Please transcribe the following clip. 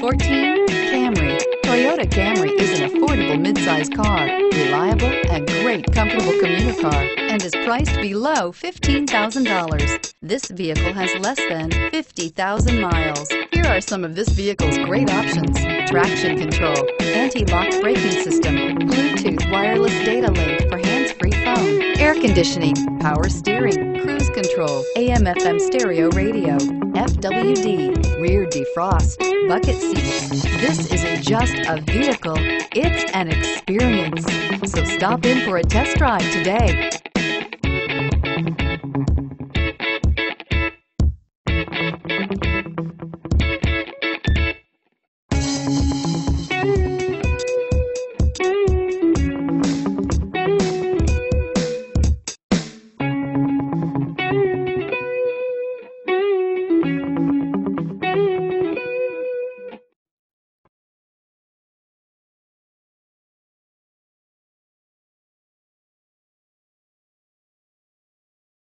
2014 Camry. Toyota Camry is an affordable midsize car, reliable and great comfortable commuter car, and is priced below $15,000. This vehicle has less than 50,000 miles. Here are some of this vehicle's great options: traction control, anti-lock braking system, Bluetooth wireless data link for hands-free phone, air conditioning, power steering, cruise control, AM/FM stereo radio, FWD, rear defrost, bucket seats. This isn't just a vehicle, it's an experience. So stop in for a test drive today.